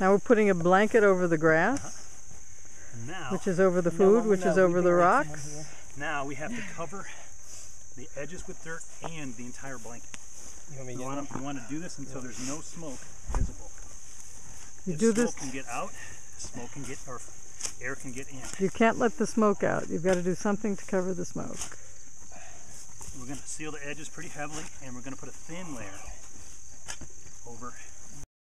Now we're putting a blanket over the grass, which is over the food, which is over the rocks. Now we have to cover the edges with dirt and the entire blanket. You want to do this until there's no smoke visible. Smoke can get out, smoke can get, or air can get in. You can't let the smoke out. You've got to do something to cover the smoke. We're going to seal the edges pretty heavily, and we're going to put a thin layer over